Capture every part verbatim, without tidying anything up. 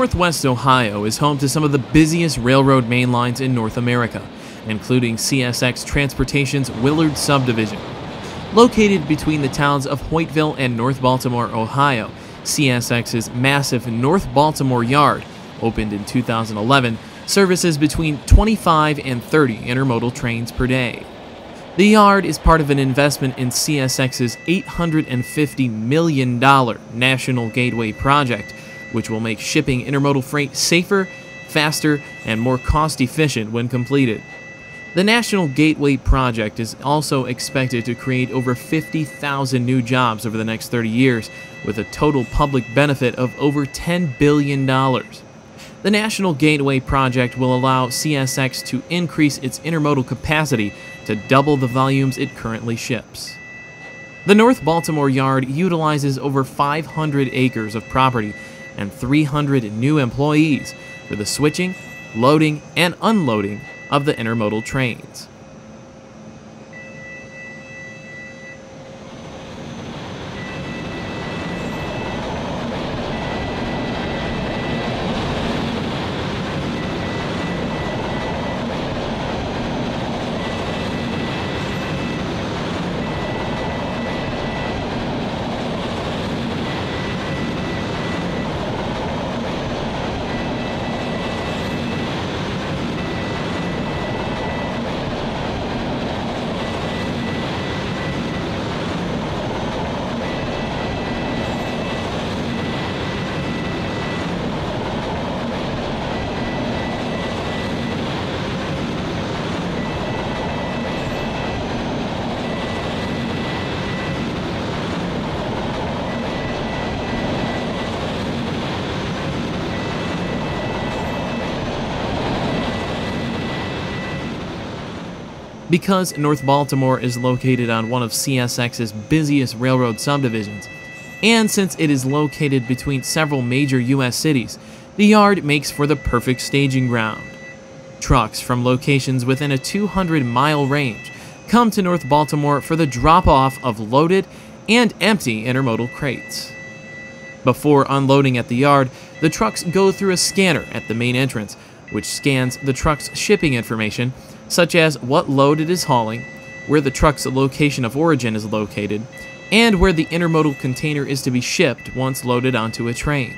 Northwest Ohio is home to some of the busiest railroad main lines in North America, including C S X Transportation's Willard Subdivision. Located between the towns of Hoytville and North Baltimore, Ohio, C S X's massive North Baltimore Yard, opened in two thousand eleven, services between twenty-five and thirty intermodal trains per day. The yard is part of an investment in C S X's eight hundred fifty million dollar National Gateway Project, which will make shipping intermodal freight safer, faster, and more cost-efficient when completed. The National Gateway Project is also expected to create over fifty thousand new jobs over the next thirty years, with a total public benefit of over ten billion dollars. The National Gateway Project will allow C S X to increase its intermodal capacity to double the volumes it currently ships. The North Baltimore Yard utilizes over five hundred acres of property and three hundred new employees for the switching, loading, and unloading of the intermodal trains. Because North Baltimore is located on one of C S X's busiest railroad subdivisions, and since it is located between several major U S cities, the yard makes for the perfect staging ground. Trucks from locations within a two hundred mile range come to North Baltimore for the drop-off of loaded and empty intermodal crates. Before unloading at the yard, the trucks go through a scanner at the main entrance, which scans the truck's shipping information, such as what load it is hauling, where the truck's location of origin is located, and where the intermodal container is to be shipped once loaded onto a train.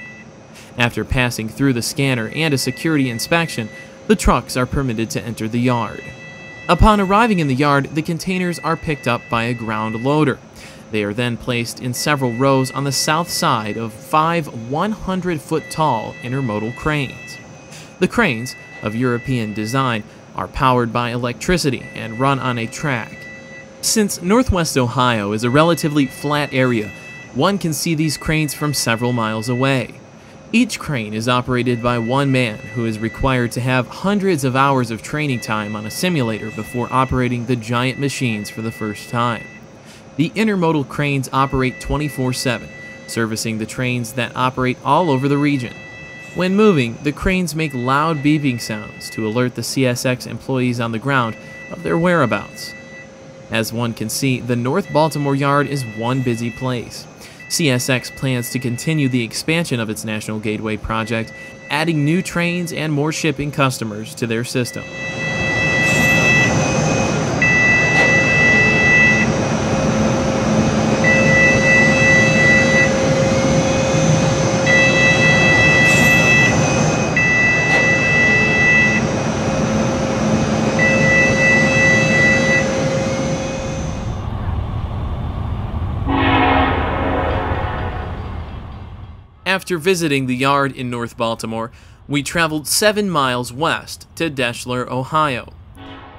After passing through the scanner and a security inspection, the trucks are permitted to enter the yard. Upon arriving in the yard, the containers are picked up by a ground loader. They are then placed in several rows on the south side of five one hundred foot tall intermodal cranes. The cranes, of European design, are powered by electricity and run on a track. Since Northwest Ohio is a relatively flat area, one can see these cranes from several miles away. Each crane is operated by one man who is required to have hundreds of hours of training time on a simulator before operating the giant machines for the first time. The intermodal cranes operate twenty-four seven, servicing the trains that operate all over the region. When moving, the cranes make loud beeping sounds to alert the C S X employees on the ground of their whereabouts. As one can see, the North Baltimore Yard is one busy place. C S X plans to continue the expansion of its National Gateway Project, adding new trains and more shipping customers to their system. After visiting the yard in North Baltimore, we traveled seven miles west to Deshler, Ohio.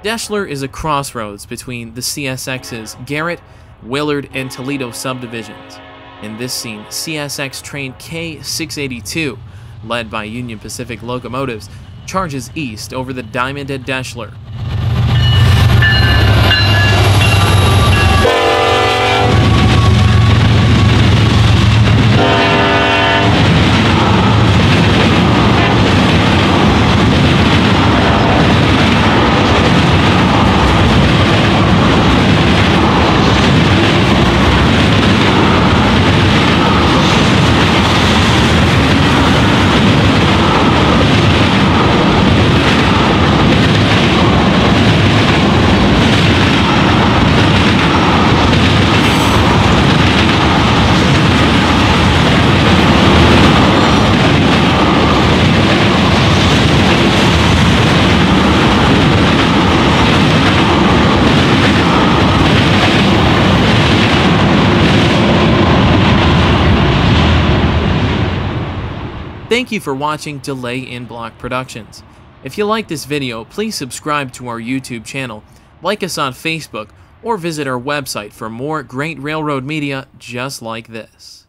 Deshler is a crossroads between the C S X's Garrett, Willard, and Toledo subdivisions. In this scene, C S X train K six eighty-two, led by Union Pacific locomotives, charges east over the diamond at Deshler. Thank you for watching Delay In Block Productions. If you like this video, please subscribe to our YouTube channel, like us on Facebook, or visit our website for more great railroad media just like this.